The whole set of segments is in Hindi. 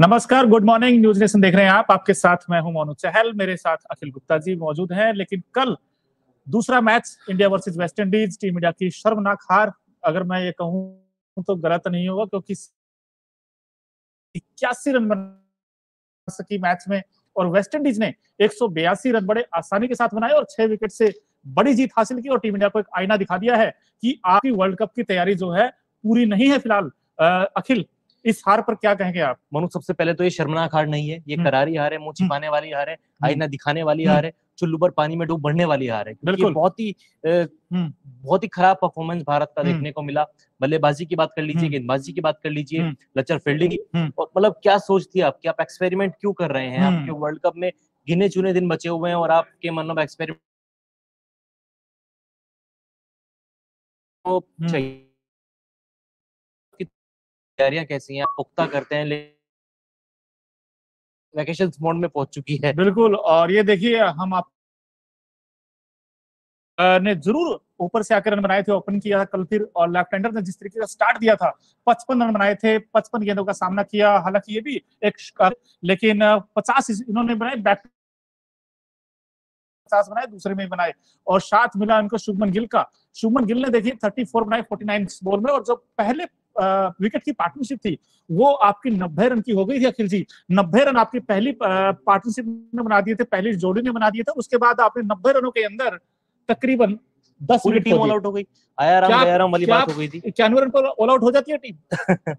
नमस्कार, गुड मॉर्निंग, न्यूज नेशन देख रहे हैं आप। आपके साथ मैं हूं मोनू चहल, मेरे साथ अखिल गुप्ता जी मौजूद हैं। लेकिन कल दूसरा match India versus West Indies, team India की शर्मनाक हार, अगर मैं ये कहूं तो गलत नहीं होगा, क्योंकि 81 रन बना सकी मैच में और वेस्ट इंडीज ने 182 रन बड़े आसानी के साथ बनाए और 6 विकेट से बड़ी जीत हासिल की। और टीम इंडिया को एक आईना दिखा दिया है कि आपकी वर्ल्ड कप की तैयारी जो है पूरी नहीं है फिलहाल। अखिल, इस हार पर क्या कहेंगे आप? मनु, सबसे पहले तो ये शर्मनाक हार नहीं है, ये करारी हार है, मुंह छिपाने वाली हार है, आईना दिखाने वाली हार है, चुल्लू पर पानी में डूब बढ़ने वाली हार है। बिल्कुल बहुत ही खराब परफॉर्मेंस भारत का देखने को मिला। बल्लेबाजी की बात कर लीजिए, गेंदबाजी की बात कर लीजिए, लचर फील्डिंग, और मतलब क्या सोच थी आपकी, आप एक्सपेरिमेंट क्यों कर रहे हैं? आपके वर्ल्ड कप में गिने चुने दिन बचे हुए हैं और आपके मतलब एक्सपेरिमेंट तैयारियां कैसी हैं, आप पुख्ता करते हैं, लेकिन वैकेशन मोड में पहुंच चुकी है। बिल्कुल, और ये देखिए हम आप ने जरूर ऊपर से आकर रन बनाए थे, ओपन किया कल फिर, और लेफ्ट हैंडर ने जिस तरीके का स्टार्ट दिया था, 55 रन बनाए थे, 55 गेंदों का सामना किया, हालांकि ये भी एक, लेकिन 50 इन्होंने बनाए, बैक 50 बनाए, दूसरे में बनाए, और साथ मिला इनको शुभमन गिल का। शुभमन गिल ने देखिए 34 बनाए 49 बॉल में, और जो पहले विकेट की पार्टनरशिप थी वो आपकी 90 रन की हो गई थी। अखिल जी, 90 रन आपकी पहली पार्टनरशिप ने बना दिए थे, पहली जोड़ी ने बना दिए थे, उसके बाद आपने 90 रनों के अंदर तकरीबन 10 विकेट टीम ऑल आउट हो गई। आयाराम वाली बात हो गई थी। 91 रन पर ऑल आउट हो जाती है टीम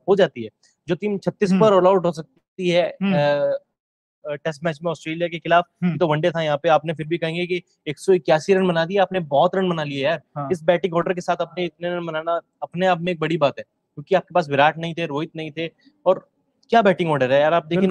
हो जाती है जो टीम 36 पर ऑल आउट हो सकती है टेस्ट मैच में ऑस्ट्रेलिया के खिलाफ, तो वनडे था यहाँ पे। आपने फिर भी कहेंगे कि 181 रन बना दिए, आपने बहुत रन बना लिए यार। हाँ। इस बैटिंग ऑर्डर के साथ अपने इतने रन बनाना अपने आप में एक बड़ी बात है, क्योंकि आपके पास विराट नहीं थे, रोहित नहीं थे, और क्या बैटिंग ऑर्डर है यार। आप देखिए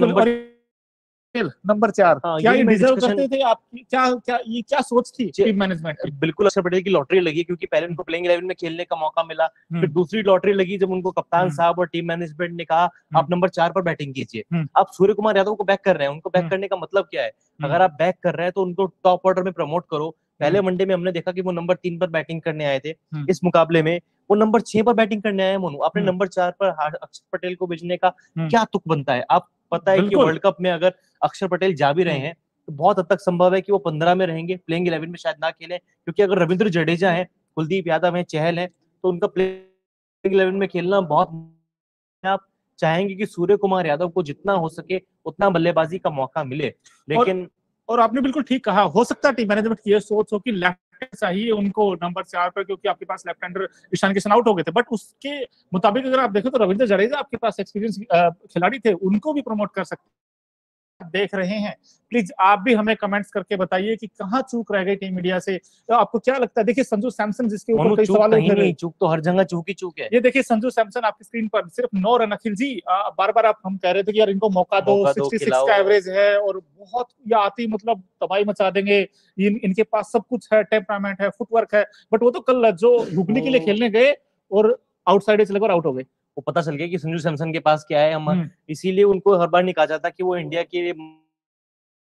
नंबर 4, हाँ, क्या ये डिजर्व करते थे आप? क्या सोच थी टीम मैनेजमेंट? बिल्कुल, अक्षर पटेल की लॉटरी लगी, क्योंकि पहले उनको प्लेइंग 11 में खेलने का मौका मिला, फिर दूसरी लॉटरी लगी जब उनको कप्तान साहब और टीम मैनेजमेंट ने कहा आप नंबर 4 पर बैटिंग कीजिए। आप सूर्य कुमार यादव को बैक कर रहे हैं, उनको बैक करने का मतलब क्या है? अगर आप बैक कर रहे हैं तो उनको टॉप ऑर्डर में प्रमोट करो। पहले वनडे में हमने देखा कि वो नंबर 3 पर बैटिंग करने आए थे, इस मुकाबले में वो नंबर 6 पर बैटिंग करने आए। मोनू, आपने नंबर 4 पर अक्षर पटेल को भेजने का क्या तुक बनता है? आप पता है कि वर्ल्ड कप में अगर अक्षर पटेल जा भी रहे हैं तो बहुत हद तक संभव है कि वो 15 में रहेंगे, प्लेइंग 11 में शायद ना खेलें, क्योंकि अगर रविंद्र जडेजा हैं, कुलदीप यादव हैं, चहल हैं, तो उनका प्लेइंग 11 में खेलना बहुत। आप चाहेंगे कि सूर्य कुमार यादव को जितना हो सके उतना बल्लेबाजी का मौका मिले, लेकिन और आपने बिल्कुल ठीक कहा, हो सकता है टीम मैनेजमेंट की ये सोच हो कि लेफ्ट चाहिए उनको नंबर 4 पर, क्योंकि आपके पास left hander Ishan Kishan out हो गए थे, बट उसके मुताबिक अगर आप देखो तो रविंद्र जडेजा आपके पास एक्सपीरियंस खिलाड़ी थे, उनको भी प्रमोट कर सकते हैं। देख रहे हैं, प्लीज आप भी हमें कमेंट्स करके बताइए कि कहाँ चूक रह गई टीम इंडिया से, तो आपको क्या लगता है? देखिए संजू सैमसन, जिसके ऊपर कई सवाल उठ रहे हैं, चूक तो हर जगह चूक ही चूक है। ये देखिए संजू सैमसन आपकी स्क्रीन पर, सिर्फ 9 रन। अखिल जी, बार बार आप हम कह रहे थे कि यार इनको मौका दो, 66 का एवरेज है और बहुत या आती मतलब तबाही मचा देंगे, इनके पास सब कुछ है, टेम्परामेंट है, फुटवर्क है, बट वो तो कल जो घुगनी के लिए खेलने गए और आउटसाइड चले गए, आउट हो गए। वो पता चल गया कि संजू सैमसन के पास क्या है। हम इसीलिए उनको हर बार नहीं कहा जाता कि वो इंडिया के लिए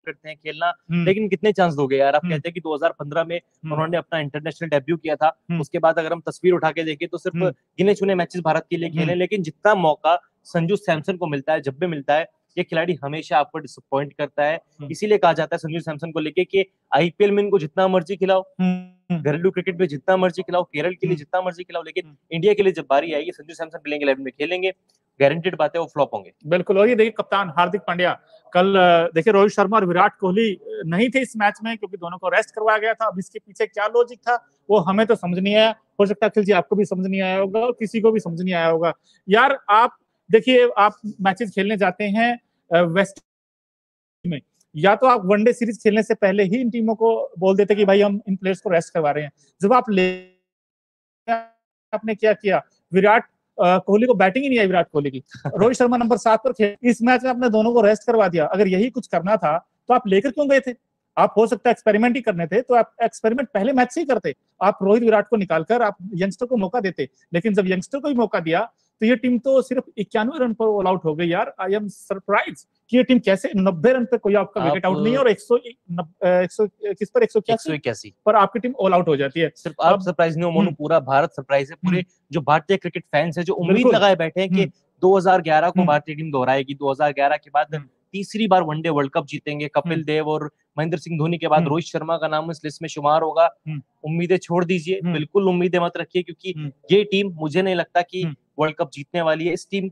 करते हैं खेलना, लेकिन कितने चांस दोगे यार? आप कहते हैं कि 2015 में उन्होंने अपना इंटरनेशनल डेब्यू किया था, उसके बाद अगर हम तस्वीर उठा के देखें तो सिर्फ गिने चुने मैचेस भारत के लिए खेले, लेकिन जितना मौका संजू सैमसन को मिलता है, जब भी मिलता है, ये खिलाड़ी हमेशा आपको डिसअपॉइंट करता है। इसीलिए कहा जाता है संजू सैमसन को लेके कि आईपीएल में इनको जितना मर्जी खिलाओ, घरेलू क्रिकेट में जितना मर्जी खिलाओ, केरल के लिए जितना मर्जी खिलाओ, लेकिन इंडिया के लिए जब बारी आएगी संजू सैमसन प्लेइंग 11 में खेलेंगे, गारंटेड बात है वो फ्लॉप होंगे। बिल्कुल, और ये देखिए कप्तान हार्दिक पांड्या, कल देखिए रोहित शर्मा और विराट कोहली नहीं थे इस मैच में, क्योंकि दोनों को रेस्ट करवाया गया था। अब इसके पीछे क्या लॉजिक था वो हमें तो समझ नहीं आया, हो सकता है अखिल जी आपको भी समझ नहीं आया होगा और किसी को भी समझ नहीं आया होगा। यार आप देखिए, आप मैचेस खेलने जाते हैं वेस्ट में, या तो आप वनडे सीरीज खेलने से पहले ही इन टीमों को बोल देते कि भाई हम इन प्लेयर्स को रेस्ट करवा रहे हैं। जब आप आपने क्या किया, विराट कोहली को बैटिंग ही नहीं आई विराट कोहली की, रोहित शर्मा नंबर 7 पर खेल, इस मैच में आपने दोनों को रेस्ट करवा दिया। अगर यही कुछ करना था तो आप लेकर क्यों गए थे? आप हो सकता है एक्सपेरिमेंट ही करने थे तो आप एक्सपेरिमेंट पहले मैच से ही करते, आप रोहित विराट को निकालकर आप यंगस्टर को मौका देते, लेकिन जब यंगस्टर को भी मौका दिया तो ये टीम तो सिर्फ 91 रन पर ऑल आउट हो गई यार। आई एम सरप्राइज कि ये टीम कैसे 90 रन पे कोई आपका विकेट आउट नहीं है और 181 पर आपकी टीम ऑल आउट हो जाती है। सिर्फ आप सरप्राइज नहीं हो मोनू, पूरा भारत सरप्राइज है, पूरे जो भारतीय क्रिकेट फैंस है जो उम्मीद लगाए बैठे हैं कि 2011 को भारतीय टीम दोहराएगी, 2011 के बाद तीसरी बार वनडे वर्ल्ड कप जीतेंगे, कपिल देव और महेंद्र सिंह धोनी के बाद रोहित शर्मा का नाम इस लिस्ट में शुमार होगा। उम्मीदें छोड़ दीजिए, बिल्कुल उम्मीदें मत रखिए, क्योंकि ये टीम मुझे नहीं लगता कि वर्ल्ड कप जीतने वाली है। इस टीम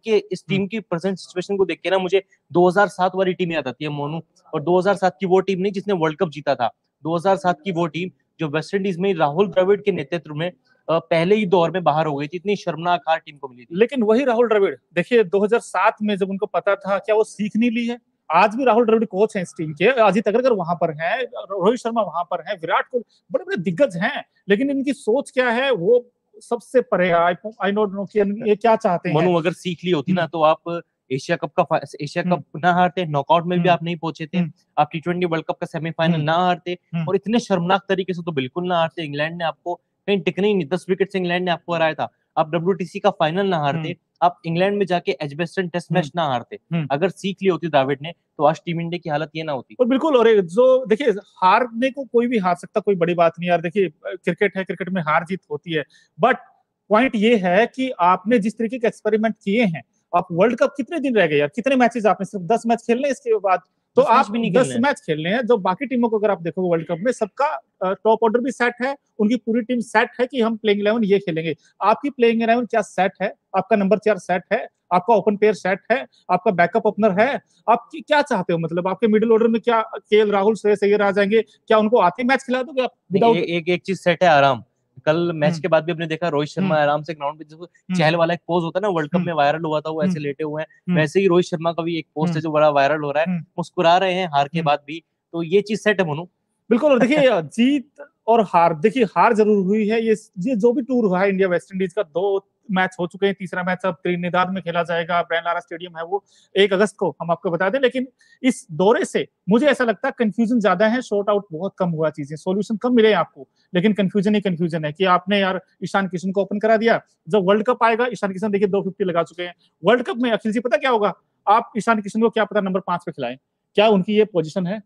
की प्रेजेंट सिचुएशन को देख के ना मुझे 2007 वाली टीम याद आती है मोनू, और 2007 की वो टीम नहीं जिसने वर्ल्ड कप जीता था, 2007 की वो टीम जो वेस्ट इंडीज में राहुल द्रविड़ के नेतृत्व में पहले ही दौर में बाहर हो गई थी, इतनी शर्मनाक हार टीम को मिली थी। लेकिन वही राहुल द्रविड़ देखिए 2007 में जब उनको पता था, क्या वो सीख नहीं ली है? आज भी राहुल द्रविड़ कोच हैं इस टीम के, अजीत अगरकर वहां पर हैं, रोहित शर्मा वहां पर हैं, विराट कोहली, बड़े बड़े दिग्गज हैं, लेकिन इनकी सोच क्या है वो सबसे परे है। आई डोंट नो कि ये क्या चाहते हैं। मनु, अगर सीख ली होती ना तो आप एशिया कप ना हारते, नॉकआउट में भी आप नहीं पहुंचे थे, आप टी20 वर्ल्ड कप का सेमीफाइनल ना हारते, और इतने शर्मनाक तरीके से तो बिल्कुल ना हारते। इंग्लैंड ने आपको कहीं टिकने ही नहीं, 10 विकेट से इंग्लैंड ने आपको हराया था, आप WTC का फाइनल ना हारते, आप इंग्लैंड में जाके एजबेस्टन टेस्ट मैच ना हारते। अगर सीख ली होती द्रविड़ ने तो आज टीम इंडिया की हालत ये ना होती। और बिल्कुल, और जो देखिए हारने को कोई भी हार सकता, कोई बड़ी बात नहीं यार, देखिए क्रिकेट है, क्रिकेट में हार जीत होती है, बट पॉइंट ये है कि आपने जिस तरीके के एक्सपेरिमेंट किए हैं, आप वर्ल्ड कप कितने दिन रह गए यार, कितने मैचेस आपने सिर्फ 10 मैच खेलने, इसके बाद तो आप 10 मैच खेलने हैं। जो बाकी टीमों को अगर आप देखोगे वर्ल्ड कप में सबका टॉप ऑर्डर भी सेट है, उनकी पूरी टीम सेट है कि हम प्लेइंग 11 ये खेलेंगे। आपकी प्लेइंग 11 क्या सेट है? आपका नंबर 4 सेट है, आपका ओपन पेयर सेट है, आपका बैकअप ओपनर है, आप क्या चाहते हो? मतलब आपके मिडिल ऑर्डर में क्या केएल राहुल, श्रेयस अय्यर आ जाएंगे? क्या उनको आते मैच खिला दोगे आप विदाउट? एक चीज सेट है आराम। कल मैच के बाद भी आपने देखा रोहित शर्मा आराम से ग्राउंड पे, जो चहल वाला एक पोज होता है ना वर्ल्ड कप में वायरल हुआ था, वो ऐसे लेटे हुए हैं, वैसे ही रोहित शर्मा का भी एक पोस्ट है जो बड़ा वायरल हो रहा है, मुस्कुरा रहे हैं हार के बाद भी। तो ये चीज सेट है मोनू, बिल्कुल। और देखिए जीत और हार, देखिए हार जरूर हुई है, ये जो भी टूर हुआ है इंडिया वेस्ट इंडीज का, 2 मैच हो चुके हैं, तीसरा मैच अब त्रिनिदाद में खेला जाएगा, ब्रैनलारा स्टेडियम है वो 1 अगस्त को, हम आपको बता दें। लेकिन इस दौरे से मुझे ऐसा लगता है कंफ्यूजन ज्यादा है, शॉर्ट आउट बहुत कम हुआ, चीजें सॉल्यूशन कम मिले आपको, लेकिन कंफ्यूजन ही कंफ्यूजन है कि आपने यार ईशान किशन को ओपन करा दिया, जब वर्ल्ड कप आएगा ईशान किशन देखिए 250 लगा चुके हैं वर्ल्ड कप में। अखिल जी पता क्या होगा, आप ईशान किशन को क्या पता नंबर 5 पे खिलाएं, क्या उनकी ये पोजीशन है?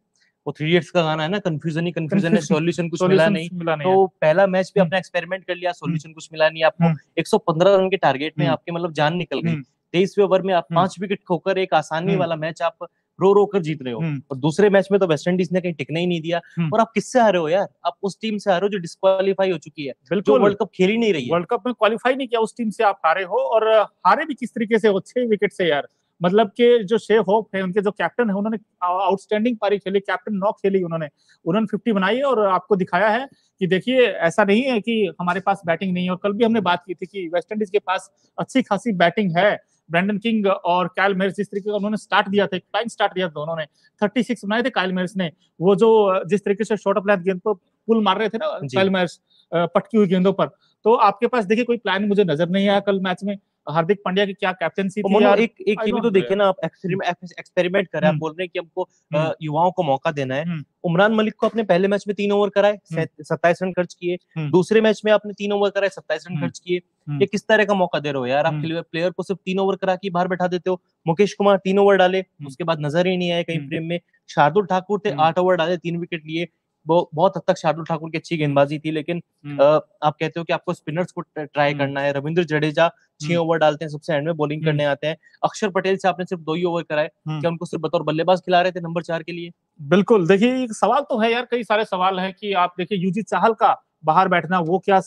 वो 3 इडियट्स का गाना है ना, कंफ्यूजन ही कंफ्यूजन है, सॉल्यूशन कुछ मिला नहीं। तो पहला मैच भी अपना एक्सपेरिमेंट कर लिया, सॉल्यूशन कुछ मिला नहीं आपको, 115 रन के टारगेट में आपके मतलब जान निकल गई। 23वें ओवर में आप 5 विकेट खोकर एक आसानी वाला मैच आप रो रो कर जीत रहे हो, और दूसरे मैच में तो वेस्ट इंडीज ने कहीं टिकने ही नहीं दिया। और आप किससे हारे हो यार? आप उस टीम से हारे हो जो डिस्क्वालीफाई हो चुकी है, बिल्कुल वर्ल्ड कप खेल ही नहीं रही है, वर्ल्ड कप में क्वालिफाई नहीं किया, उस टीम से आप हारे हो। और हारे भी किस तरीके से हो, 6 विकेट से यार। मतलब कि जो शेफ होप है उनके जो कैप्टन है, उन्होंने आउटस्टैंडिंग पारी खेली, कैप्टन नॉक खेली, उन्होंने 50 बनाई है और आपको दिखाया है कि देखिए ऐसा नहीं है कि हमारे पास बैटिंग नहीं है। और कल भी हमने बात की थी कि वेस्टइंडीज के पास अच्छी खासी बैटिंग है, ब्रैंडन किंग और कायल मेयर्स जिस तरीके का उन्होंने स्टार्ट दिया था, एक फ्लाइंग स्टार्ट दिया था दोनों ने, 36 बनाए थे कायल मेयर्स ने, वो जो जिस तरीके से शॉर्ट ऑफ लेंथ गेंद पर पुल मार रहे थे ना कायल मेयर्स पटकी हुई गेंदों पर, तो आपके पास देखिए कोई प्लान मुझे नजर नहीं आया कल मैच में। हार्दिक पांड्या की क्या कैप्टनसी थी यार, एक टीम तो देखिए ना, आप एक्सपेरिमेंट कर रहे हैं, बोल रहे हैं कि हमको युवाओं को मौका देना है। उमरान मलिक को आपने पहले मैच में 3 ओवर कराए, 27 रन खर्च किए, दूसरे मैच में आपने 3 ओवर कराए, 27 रन खर्च किए। ये किस तरह का मौका दे रहे हो यार? आप प्लेयर को सिर्फ 3 ओवर करा के बाहर बैठा देते हो। मुकेश कुमार 3 ओवर डाले, उसके बाद नजर ही नहीं आए कहीं फ्रेम में। शार्दुल ठाकुर थे, 8 ओवर डाले, 3 विकेट लिए। बहुत हद तक शार्दुल ठाकुर की अच्छी गेंदबाजी थी, लेकिन आप कहते हो कि आपको स्पिनर्स को ट्राई करना है। रविंद्र जडेजा 6 ओवर डालते हैं, सबसे एंड में बॉलिंग करने आते हैं। अक्षर पटेल से आपने सिर्फ 2 ही ओवर कराए, क्या उनको सिर्फ बतौर बल्लेबाज खिला रहे थे नंबर 4 के लिए? बिल्कुल, देखिए सवाल तो है यार, कई सारे सवाल है कि आप देखिए युजी चाहल का बाहर बैठना वो क्या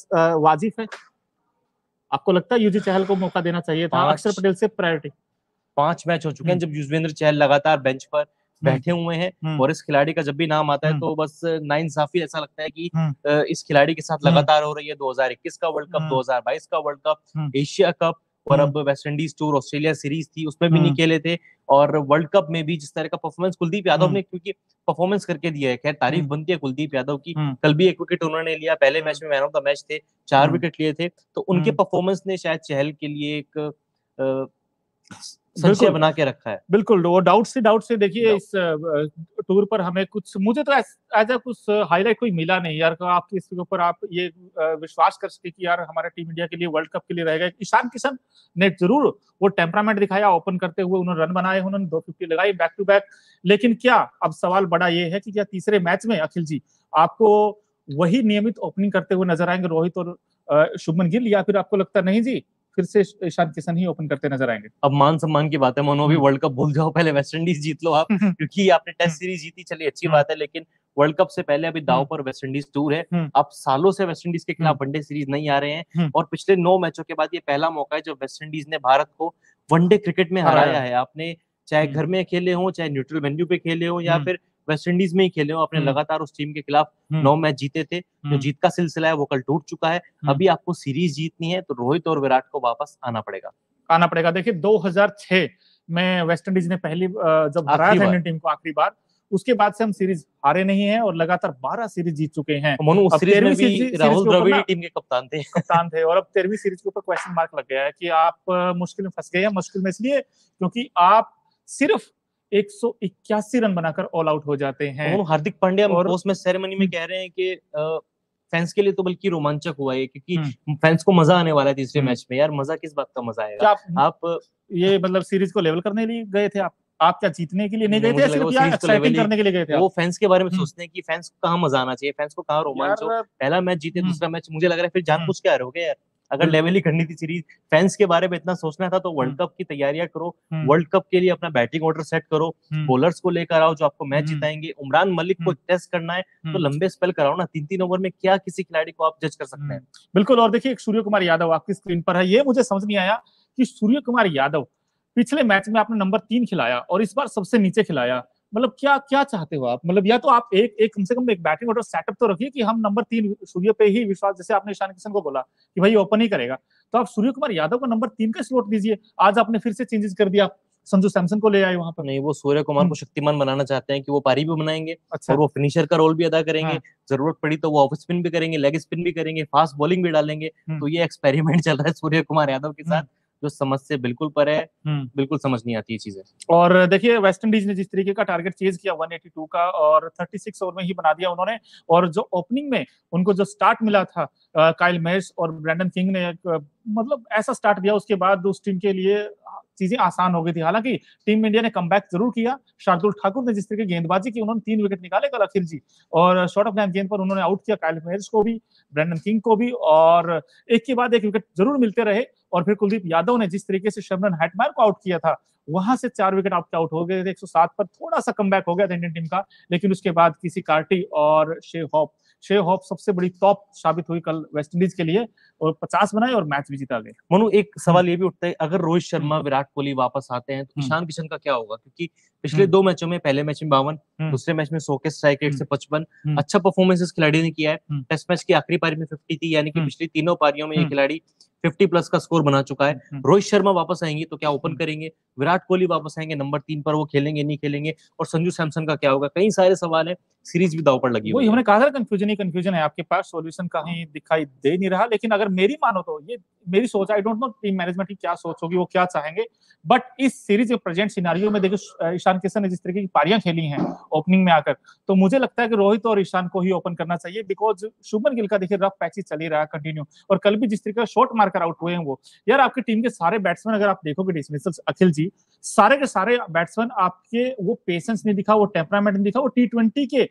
वाजिब है? आपको लगता है युजी चाहल को मौका देना चाहिए था अक्षर पटेल से? प्रायोरिटी 5 मैच हो चुके हैं जब युजवेंद्र चहल लगातार बेंच पर बैठे हुए हैं, और इस खिलाड़ी का जब भी नाम आता है तो बस नाइंसाफी ऐसा लगता है कि इस खिलाड़ी के साथ लगातार हो रही है। 2021 का वर्ल्ड कप, 2022 का वर्ल्ड कप, एशिया कप, और अब West Indies tour, Australia series थी उसमें भी नहीं खेले थे, और वर्ल्ड कप में भी जिस तरह का परफॉर्मेंस कुलदीप यादव ने क्योंकि परफॉर्मेंस करके दिया है, खैर तारीफ बनती है कुलदीप यादव की। कल भी 1 विकेट उन्होंने लिया, पहले मैच में मैन ऑफ द मैच थे, 4 विकेट लिए थे, तो उनके परफॉर्मेंस ने शायद चहल के लिए एक संशय बना के रखा है। बिल्कुल, वो डाउट से देखिए इस टूर पर हमें कुछ, मुझे तो ऐसा कुछ हाईलाइट कोई मिला नहीं यार, आपके इसके ऊपर आप ये विश्वास कर सके कि यार हमारा टीम इंडिया के लिए वर्ल्ड कप के लिए रहेगा। ईशान किशन ने जरूर वो टेम्परामेंट दिखाया, ओपन करते हुए उन्होंने रन बनाए, उन्होंने 250 लगाई बैक टू बैक, लेकिन क्या अब सवाल बड़ा ये है कि क्या तीसरे मैच में अखिल जी आपको वही नियमित ओपनिंग करते हुए नजर आएंगे रोहित और शुभमन गिल, या फिर आपको लगता नहीं जी फिर से ईशान किशन ही ओपन करते नजर आएंगे? अब मान सम्मान की बात है, मानो अभी वर्ल्ड कप भूल जाओ, पहले वेस्ट इंडीज जीत लो आप, क्योंकि आपने टेस्ट सीरीज जीती, चलिए अच्छी बात है, लेकिन वर्ल्ड कप से पहले अभी दाव पर वेस्ट इंडीज टूर है। आप सालों से वेस्ट इंडीज के खिलाफ वनडे सीरीज नहीं आ रहे हैं, और पिछले 9 मैचों के बाद ये पहला मौका है जब वेस्ट इंडीज ने भारत को वनडे क्रिकेट में हराया है। आपने चाहे घर में खेले हो, चाहे न्यूट्रल वेन्यू पे खेले हो, या फिर वेस्ट इंडीज में ही खेले हो, आपने लगातार उस टीम के खिलाफ 9 मैच जीते थे। जो जीत का सिलसिला है वो कल टूट चुका है, अभी आपको सीरीज जीतनी है तो रोहित और विराट को वापस आना पड़ेगा। देखिए 2006 में वेस्ट इंडीज ने पहली जब हराया था टीम को आखिरी बार, उसके बाद से हम सीरीज हारे नहीं है और लगातार 12 सीरीज जीत चुके हैं। उस सीरीज में भी राहुल द्रविड़ टीम के कप्तान थे और अब 13वीं सीरीज के ऊपर क्वेश्चन मार्क लग गया है कि आप मुश्किल में फंस गए हैं। मुश्किल में इसलिए क्योंकि आप सिर्फ 181 रन बनाकर ऑल आउट हो जाते हैं। हार्दिक पांड्या और उसमें सेरेमनी में कह रहे हैं कि फैंस के लिए तो बल्कि रोमांचक हुआ है, क्योंकि फैंस को मजा आने वाला है तीसरे मैच में। यार मजा किस बात का मजा आएगा? आप ये मतलब सीरीज को लेवल करने लिए गए थे? आप क्या जीतने के लिए नहीं गए थे? एक्साइटिंग करने के लिए गए थे। वो फैंस के बारे में सोचते हैं कि फैंस को कहाँ मजा आना चाहिए, फैंस को कहाँ रोमांच हो। पहला मैच जीते, दूसरा मैच मुझे लग रहा है फिर जानबूझ के हारे हो गए यार। अगर लेवल ही करनी थी सीरीज, फैंस के बारे में इतना सोचना था तो वर्ल्ड कप की तैयारियां करो, वर्ल्ड कप के लिए अपना बैटिंग ऑर्डर सेट करो, बॉलर्स को लेकर आओ जो आपको मैच जिताएंगे। उमरान मलिक को टेस्ट करना है तो लंबे स्पेल कराओ ना, 3-3 ओवर में क्या किसी खिलाड़ी को आप जज कर सकते हैं? बिल्कुल। और देखिए सूर्य कुमार यादव आपकी स्क्रीन पर है, ये मुझे समझ नहीं आया कि सूर्य कुमार यादव पिछले मैच में आपने नंबर 3 खिलाया और इस बार सबसे नीचे खिलाया, मतलब क्या चाहते हो आप? मतलब या तो आप एक कम से कम एक बैटिंग ऑर्डर सेटअप तो रखिए कि हम नंबर 3 सूर्य पे ही विश्वास, जैसे आपने ईशान किशन को बोला कि भाई ओपन ही करेगा, तो आप सूर्य कुमार यादव को नंबर 3 का स्लॉट दीजिए। आज आपने फिर से चेंजेस कर दिया, संजू सैमसन को ले आए वहां पर। नहीं, वो सूर्य कुमार को शक्तिमान बनाना चाहते हैं कि वो पारी भी बनाएंगे और वो फिनिशर का रोल भी अदा करेंगे। जरूरत पड़ी तो वो ऑफ स्पिन भी करेंगे, लेग स्पिन भी करेंगे, फास्ट बॉलिंग भी डालेंगे। तो ये एक्सपेरिमेंट चल रहा है सूर्य कुमार यादव के साथ, जो समझ से बिल्कुल पर है। बिल्कुल समझ नहीं आती ये चीजें। और देखिए वेस्ट इंडीज ने जिस तरीके का टारगेट चेज किया 182 का और 36 ओवर में ही बना दिया उन्होंने, और जो ओपनिंग में उनको जो स्टार्ट मिला था काइल मेयर्स और ब्रैंडन किंग ने मतलब ऐसा स्टार्ट दिया, उसके बाद उस टीम के लिए चीजें आसान हो गई थी। हालांकि टीम इंडिया ने कमबैक जरूर किया। शार्दुल ठाकुर ने जिस तरीके गेंदबाजी की, उन्होंने 3 विकेट निकाले कल अखिल जी, और शॉर्ट ऑफ गेंद पर उन्होंने आउट किया काइल मेयर्स को भी, ब्रैंडन किंग को भी, और एक के बाद एक विकेट जरूर मिलते रहे। और फिर कुलदीप यादव ने जिस तरीके से शिमरन हेटमायर को आउट किया था, वहां से 4 विकेट आउट हो गए थे। 107 पर थोड़ा सा कमबैक हो गया था इंडियन टीम का, लेकिन उसके बाद किसी कार्टी और शे हॉप सबसे बड़ी टॉप साबित हुई कल वेस्टइंडीज के लिए, और 50 बनाए और मैच भी जीता गए। मनु, एक सवाल ये भी उठता है, अगर रोहित शर्मा विराट कोहली वापस आते हैं तो ईशान किशन का क्या होगा? क्योंकि पिछले 2 मैचों में, पहले मैच में 52, दूसरे मैच में 100 के स्ट्राइक रेट से 55, अच्छा परफॉर्मेंस इस खिलाड़ी ने किया है। टेस्ट मैच की आखिरी पारी में 50 थी, यानी कि पिछली 3 पारियों में ये खिलाड़ी 50+ का स्कोर बना चुका है। रोहित शर्मा वापस आएंगे तो क्या ओपन करेंगे? विराट कोहली वापस आएंगे नंबर 3 पर, वो खेलेंगे नहीं खेलेंगे? और संजू सैमसन का क्या होगा? कई सारे सवाल है, सीरीज भी दाव पर लगी हुई। हमने कहा था कंफ्यूजन है, आपके पास सॉल्यूशन कहीं दिखाई दे नहीं रहा। लेकिन अगर मेरी मानो तो ये मेरी सोच, I don't know team management की क्या सोच होगी, वो क्या चाहेंगे, बट इस सीरीज के प्रेजेंट सिनेरियो में देखिए ईशान किशन ने जिस तरीके की पारियां खेली हैं ओपनिंग में आकर, तो मुझे लगता है कि रोहित और ईशान को ही ओपन करना चाहिए, बिकॉज शुभमन गिल का देखिए रफ पैच ही चल ही रहा है कंटिन्यू, और कल भी जिस तरीके का शॉट मारकर आउट हुए हैं वो। यार आपकी टीम के सारे बैट्समैन अगर आप देखोगे डिसमिसल्स अखिल जी, सारे के सारे बैट्समैन आपके वो पेशेंस नहीं दिखा, वो टेम्परामेंट नहीं दिखा, वो T20 के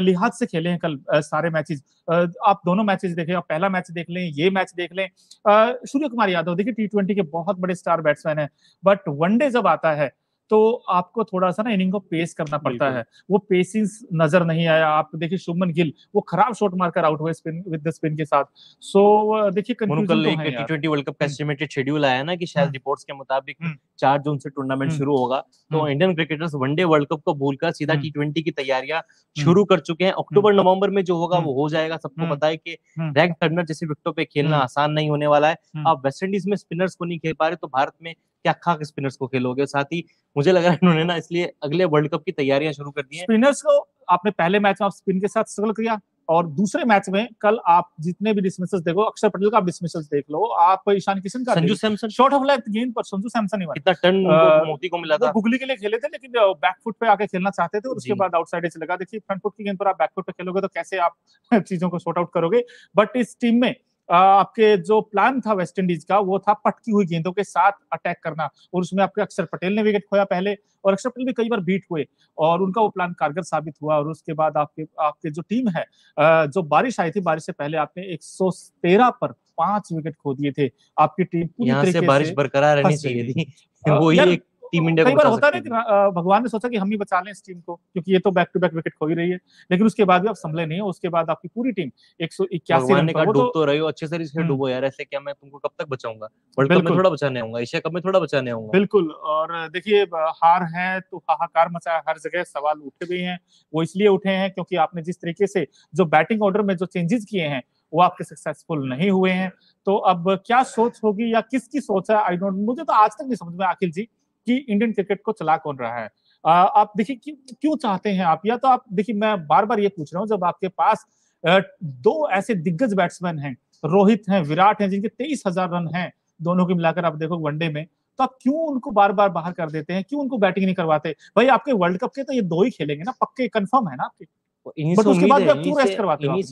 लिहाज से खेले हैं कल सारे मैचेस। आप दोनों मैचेस देखें, आप पहला मैच देख लें, ये मैच देख लें। सूर्य कुमार यादव देखिए T20 के बहुत बड़े स्टार बैट्समैन हैं, बट वनडे जब आता है तो आपको थोड़ा सा ना इनिंग को पेस करना पड़ता है, वो पेसिंस नजर नहीं आया। आप देखिए शुभमन गिल वो खराब शॉट मारकर आउट हुए स्पिन विद द स्पिन के साथ। सो देखिए कल एक T20 वर्ल्ड कप का एस्टिमेटेड शेड्यूल आया ना कि शायद रिपोर्ट्स के मुताबिक 4 जून से टूर्नामेंट शुरू होगा, तो Indian cricketers one day world cup को भूलकर सीधा T20 की तैयारियां शुरू कर चुके हैं। अक्टूबर नवंबर में जो होगा वो हो जाएगा। सबको पता है कि रैंक टर्नर जैसे विकेटों पे खेलना आसान नहीं होने वाला है। आप वेस्ट इंडीज में स्पिनर्स को नहीं खेल पा रहे तो भारत में क्या खाक स्पिनर्स को खेलोगे? साथ ही मुझे लग रहा है इन्होंने ना इसलिए अगले वर्ल्ड कप की तैयारियां शुरू कर दी हैं। स्पिनर्स को आपने पहले मैच में आप स्पिन के साथ स्ट्रगल किया, और दूसरे मैच में कल आप जितने भी डिसमिसेस देखो, अक्षर पटेल का डिसमिसेस देख लो, आप ईशान किशन का, Sanju Samson shot of left गेंद पर संजू सैमसन कितना टर्न मोती को मिला था, गुगली के लिए खेले थे लेकिन बैक फुट पे आके खेलना चाहते थे और उसके बाद आउटसाइड से लगा। देखिए फ्रंट फुट की गेंद पर आप बैक फुट पे खेलोगे तो कैसे आप चीजों को शॉर्ट आउट करोगे। बट इस टीम में आपके जो प्लान था वेस्ट इंडीज का वो था पटकी हुई गेंदों के साथ अटैक करना और उसमें आपके अक्षर पटेल ने विकेट खोया पहले और अक्षर पटेल भी कई बार बीट हुए और उनका वो प्लान कारगर साबित हुआ। और उसके बाद आपके जो टीम है, जो बारिश आई थी, बारिश से पहले आपने 113 पर 5 विकेट खो दिए थे। आपकी टीम पूरी तरीके से बारिश बरकरार रहनी चाहिए थी, वो ही एक टीम इंडिया को बचा होता है कि भगवान ने सोचा कि हम ही बचा लें इस टीम को, क्योंकि ये तो बैक टू बैक विकेट खो ही रही है। लेकिन उसके बाद भी आप संभले नहीं। उसके बाद आपकी पूरी टीम 181 रन पर डूब तो रही हो, अच्छे से इसमें डूबो यार, ऐसे क्या मैं तुमको कब तक बचाऊंगा, वर्ल्ड कप में थोड़ा बचाने आऊंगा, एशिया कप में थोड़ा बचाने आऊंगा। बिल्कुल। और देखिए हार है तो हाहाकार मचा है, हर जगह सवाल उठे भी हैं। वो इसलिए उठे हैं क्योंकि आपने जिस तरीके से जो बैटिंग ऑर्डर में जो चेंजेस किए हैं वो आपके सक्सेसफुल नहीं हुए हैं। तो अब क्या सोच होगी या किसकी सोच है, आई डोंट, मुझे तो आज तक नहीं समझ में आखिल जी कि इंडियन क्रिकेट को चला कौन रहा है। आप देखिए क्यों चाहते हैं आप, या तो आप देखिए मैं बार बार ये पूछ रहा हूं, जब आपके पास 2 ऐसे दिग्गज बैट्समैन हैं, रोहित हैं, विराट हैं, जिनके 23,000 रन हैं दोनों के मिलाकर आप देखो वनडे में, तो आप क्यों उनको बार बार बाहर कर देते हैं, क्यों उनको बैटिंग नहीं करवाते? भाई आपके वर्ल्ड कप के तो ये 2 ही खेलेंगे ना, पक्के कंफर्म है ना आपके, इन्हीं से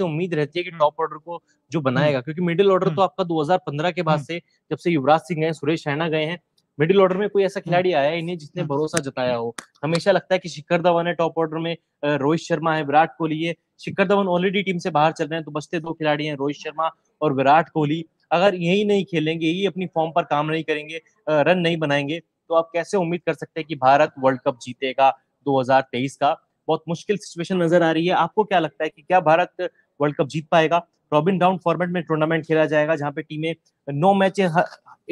उम्मीद रहती है कि टॉप ऑर्डर को जो बनाएगा, क्योंकि मिडिल ऑर्डर तो आपका 2015 के बाद से, जब से युवराज सिंह गए, सुरेश रैना गए हैं, मिडिल ऑर्डर में कोई ऐसा खिलाड़ी आया है इन्हें जिसने भरोसा जताया हो। हमेशा लगता है कि शिखर धवन है टॉप ऑर्डर में, रोहित शर्मा है, विराट कोहली है। शिखर धवन ऑलरेडी टीम से बाहर चल रहे हैं, तो बचते 2 खिलाड़ी हैं, रोहित शर्मा और विराट कोहली। अगर यही नहीं खेलेंगे, यही अपनी फॉर्म पर काम नहीं करेंगे, रन नहीं बनाएंगे, तो आप कैसे उम्मीद कर सकते हैं कि भारत वर्ल्ड कप जीतेगा 2023 का? बहुत मुश्किल सिचुएशन नजर आ रही है। आपको क्या लगता है कि क्या भारत वर्ल्ड कप जीत पाएगा? रॉबिन राउंड फॉर्मेट में टूर्नामेंट खेला जाएगा, जहाँ पे टीमें 9 मैच,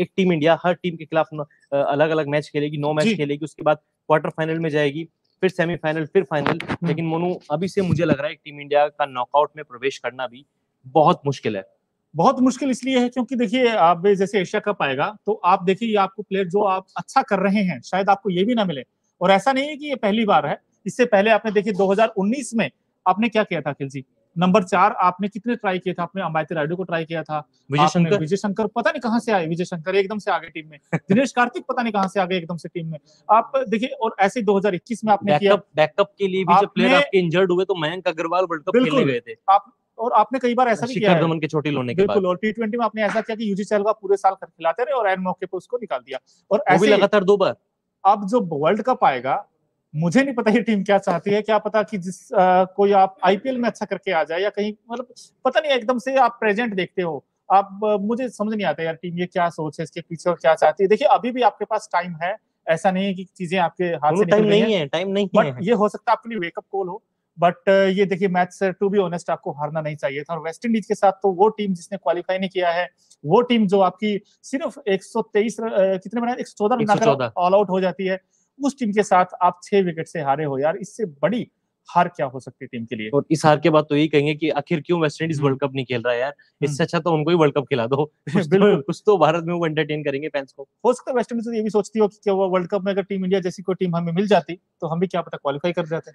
एक टीम इंडिया हर टीम के खिलाफ अलग अलग मैच खेलेगी, 9 मैच खेलेगी, उसके बाद क्वार्टर फाइनल में जाएगी, फिर सेमीफाइनल, फिर फाइनल। लेकिन मोनू, अभी से मुझे लग रहा है टीम इंडिया का नॉकआउट में प्रवेश करना भी बहुत मुश्किल है। बहुत मुश्किल इसलिए है क्योंकि देखिए आप जैसे एशिया कप आएगा तो आप देखिए आपको प्लेयर जो आप अच्छा कर रहे हैं शायद आपको ये भी ना मिले, और ऐसा नहीं है कि ये पहली बार है। इससे पहले आपने देखिए 2019 में आपने क्या किया था अखिल जी, नंबर 4 आपने कितने ट्राई किया था, आपने अमायती रायडू को ट्राई किया था, विजय शंकर पता नहीं कहां से आए, विजय शंकर एकदम से आगे टीम में, दिनेश कार्तिक पता नहीं कहां से आगे एकदम से टीम में। आप देखिए, और ऐसे 2021 में आपने किया बैकअप के लिए भी, जब प्लेयर आपके इंजर्ड हुए तो मयंक अग्रवाल वर्ल्ड कप खेलने गए थे आप, और आपने कई बार ऐसा भी किया है के छोटे होने के बाद। बिल्कुल। और टी20 में आपने ऐसा किया कि यूजी चहल का पूरे साल खिलाते रहे और एन मौके पर उसको निकाल दिया, और ऐसे लगातार 2 बार। अब जो वर्ल्ड कप आएगा मुझे नहीं पता ये टीम क्या चाहती है, क्या पता कि जिस कोई आप आईपीएल में अच्छा करके आ जाए या कहीं, मतलब पता नहीं एकदम से आप प्रेजेंट देखते हो आप, मुझे समझ नहीं आता यार टीम ये क्या सोच है इसके पीछे और क्या चाहती है। देखिए अभी भी आपके पास टाइम है, ऐसा नहीं है कि चीजें आपके हाथ से निकल रही है, टाइम नहीं है, बट ये हो सकता है आपके लिए वेकअप कॉल हो। बट ये देखिए मैच से टू बी ऑनेस्ट आपको हारना नहीं चाहिए था, और वेस्ट इंडीज के साथ तो वो टीम जिसने क्वालिफाई नहीं किया है, वो टीम जो आपकी सिर्फ 123 कितने बनाए 114 बनाकर ऑल आउट हो जाती है, उस टीम के साथ आप 6 विकेट से हारे हो यार, इससे बड़ी हार क्या हो सकती है टीम के लिए। और इस हार के बाद तो यही कहेंगे कि आखिर क्यों वेस्ट इंडीज वर्ल्ड कप नहीं खेल रहा है यार, इससे अच्छा तो उनको ही वर्ल्ड कप खिला दो, कुछ तो भारत में वो एंटरटेन करेंगे फैंस को। हो सकता है वेस्ट इंडीज ये भी सोचती हो कि वो वर्ल्ड कप में अगर टीम इंडिया जैसी कोई टीम हमें मिल जाती तो हम भी क्या पता क्वालिफाई कर जाते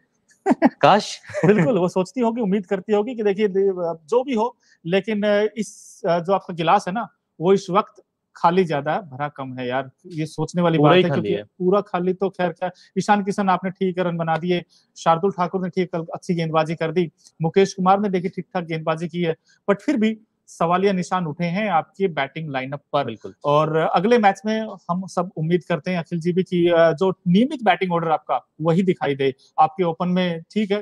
काश। बिल्कुल वो सोचती होगी, उम्मीद करती होगी कि देखिए जो भी हो, लेकिन इस जो आपका गिलास है ना वो इस वक्त खाली ज्यादा है, भरा कम है यार, ये सोचने वाली बात है क्योंकि पूरा खाली तो खैर क्या। ईशान किशन आपने ठीक रन बना दिए, शार्दुल ठाकुर ने ठीक अच्छी गेंदबाजी कर दी, मुकेश कुमार ने देखिए ठीक ठाक गेंदबाजी की है, बट फिर भी सवालिया निशान उठे हैं आपकी बैटिंग लाइनअप पर। बिल्कुल। और अगले मैच में हम सब उम्मीद करते हैं अखिल जी भी की जो नियमित बैटिंग ऑर्डर आपका वही दिखाई दे आपके ओपन में। ठीक है,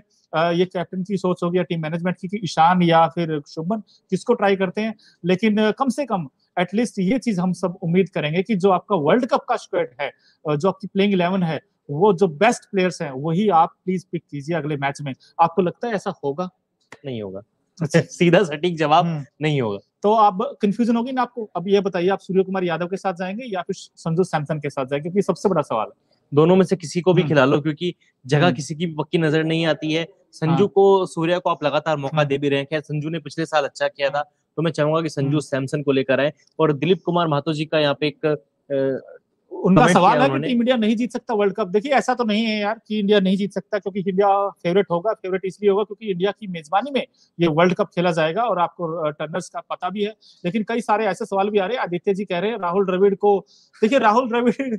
ये कैप्टन की सोच होगी या टीम मैनेजमेंट की कि ईशान या फिर शुभमन किसको ट्राई करते हैं, लेकिन कम से कम एटलीस्ट ये चीज हम सब उम्मीद करेंगे कि जो आपका वर्ल्ड कप का स्क्वाड है, जो आपकी प्लेइंग 11 है, वो जो बेस्ट प्लेयर्स हैं वही आप प्लीज पिक कीजिए अगले मैच में। आपको लगता है ऐसा होगा? नहीं होगा। अच्छा, सीधा सटीक जवाब नहीं होगा। तो आप कंफ्यूजन होगी ना आपको। अब ये बताइए आप सूर्य कुमार यादव के साथ जाएंगे या फिर संजू सैमसन के साथ जाएंगे, क्योंकि सबसे बड़ा सवाल है। दोनों में से किसी को भी खिला लो, क्योंकि जगह किसी की पक्की नजर नहीं आती है। संजू को, सूर्या को आप लगातार मौका दे भी रहे हैं। खैर संजू ने पिछले साल अच्छा किया था, तो मैं चाहूंगा कि संजू सैमसन को लेकर आए। और दिलीप कुमार महातो जी का यहाँ पे एक उनका सवाल है कि टीम इंडिया नहीं जीत सकता वर्ल्ड कप। देखिए ऐसा तो नहीं है यार कि इंडिया नहीं जीत सकता, क्योंकि इंडिया फेवरेट होगा। फेवरेट इसलिए होगा क्योंकि इंडिया की मेजबानी में ये वर्ल्ड कप खेला जाएगा और आपको टर्नर्स का पता भी है। लेकिन कई सारे ऐसे सवाल भी आ रहे हैं। आदित्य जी कह रहे हैं राहुल द्रविड़ को, देखिए राहुल द्रविड़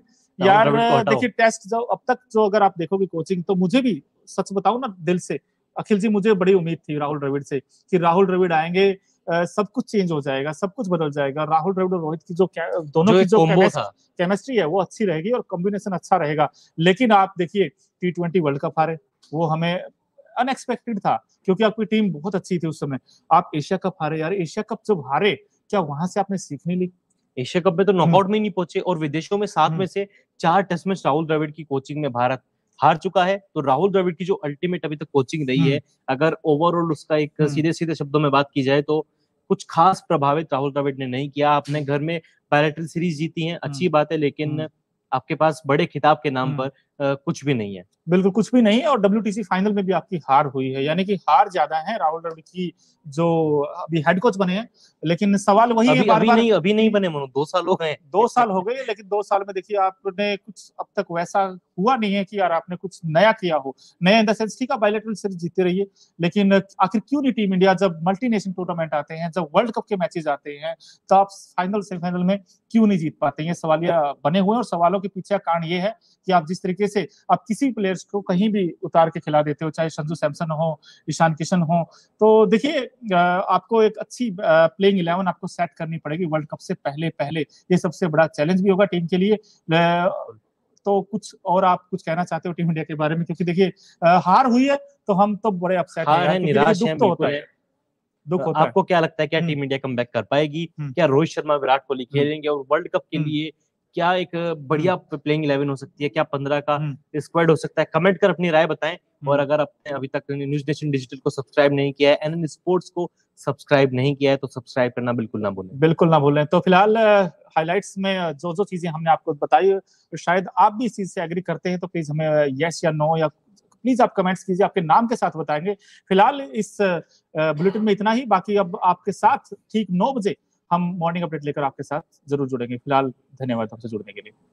यार, देखिए टेस्ट जो अब तक जो अगर आप देखोगे कोचिंग, तो मुझे भी सच बताऊं ना दिल से अखिल जी, मुझे बड़ी उम्मीद थी राहुल द्रविड़ से कि राहुल द्रविड़ आएंगे, सब कुछ चेंज हो जाएगा, सब कुछ बदल जाएगा। राहुल द्रविड़ और रोहित की जो दोनों की जो केमिस्ट्री है वो अच्छी रहेगी और कॉम्बिनेशन अच्छा रहेगा। लेकिन आप देखिए T20 वर्ल्ड कप हारे, वो हमें अनएक्सपेक्टेड था क्योंकि आपकी टीम बहुत अच्छी थी उस समय। आप एशिया कप हारे यार, एशिया कप जब हारे क्या वहां से आपने सीख नहीं ली? एशिया कप में तो नॉकआउट में नहीं पहुंचे और विदेशों में 7 में से 4 टेस्ट मैच राहुल द्रविड़ की कोचिंग में भारत हार चुका है। तो राहुल द्रविड़ की जो अल्टीमेट अभी तक कोचिंग रही है, अगर ओवरऑल उसका एक सीधे शब्दों में बात की जाए तो कुछ खास प्रभावित राहुल द्रविड़ ने नहीं किया। अपने घर में बायलैटरल सीरीज जीती हैं, अच्छी बात है, लेकिन आपके पास बड़े खिताब के नाम पर कुछ भी नहीं है, बिल्कुल कुछ भी नहीं है। और WTC फाइनल में भी आपकी हार हुई है, यानी कि हार ज्यादा है राहुल द्रविड़ की जो अभी हेड कोच बने हैं। लेकिन सवाल वही है, अभी नहीं बने मनु, 2 साल हो गए, 2 साल हो गए। लेकिन 2 साल में देखिए आपने कुछ अब तक वैसा हुआ नहीं है कि यार आपने कुछ नया किया हो। नया इन द सेंस ठीक है बायलैटरल सीरीज जीते रहिए, लेकिन आखिर क्यों नहीं टीम इंडिया जब मल्टीनेशनल टूर्नामेंट आते हैं, जब वर्ल्ड कप के मैचेस आते हैं, तो आप फाइनल सेमीफाइनल में क्यों नहीं जीत पाते? ये सवालिया बने हुए हैं और सवालों के पीछे कारण ये है कि आप जिस तरीके से आप किसी प्लेयर्स को कहीं भी उतार के खिला देते हो, चाहे संजू सैमसन हो, ईशान किशन हो, तो देखिए आपको एक अच्छी प्लेइंग 11 आपको सेट करनी पड़ेगी वर्ल्ड कप से पहले। ये सबसे बड़ा चैलेंज भी होगा टीम के लिए। तो कुछ और आप कुछ कहना चाहते हो टीम इंडिया के बारे में? क्योंकि देखिए हार हुई है तो हम तो बड़े अपसेट हैं, निराश हैं, दुख होता है। आपको क्या लगता है क्या टीम इंडिया कमबैक कर पाएगी? क्या रोहित शर्मा विराट कोहली खेलेंगे और वर्ल्ड कप के लिए क्या एक बढ़िया प्लेइंग 11 हो सकती है? क्या 15 का स्क्वाड हो सकता है? कमेंट कर अपनी राय बताएं। और अगर आपने अभी तक न्यूज नेशन डिजिटल को सब्सक्राइब नहीं किया है, एनएन स्पोर्ट्स को सब्सक्राइब नहीं किया है, तो सब्सक्राइब करना बिल्कुल ना भूलें। तो फिलहाल हाइलाइट्स में जो चीजें हमने आपको बताई, शायद आप भी इस चीज से एग्री करते हैं, तो प्लीज हमें यस या नो या प्लीज आप कमेंट्स कीजिए, आपके नाम के साथ बताएंगे। फिलहाल इस बुलेटिन में इतना ही, बाकी अब आपके साथ ठीक 9 बजे हम मॉर्निंग अपडेट लेकर आपके साथ जरूर जुड़ेंगे। फिलहाल धन्यवाद हमसे जुड़ने के लिए।